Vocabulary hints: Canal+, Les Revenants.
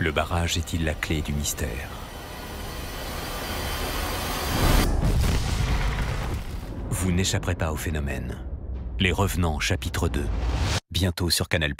Le barrage est-il la clé du mystère ? Vous n'échapperez pas au phénomène. Les Revenants, chapitre 2. Bientôt sur Canal+.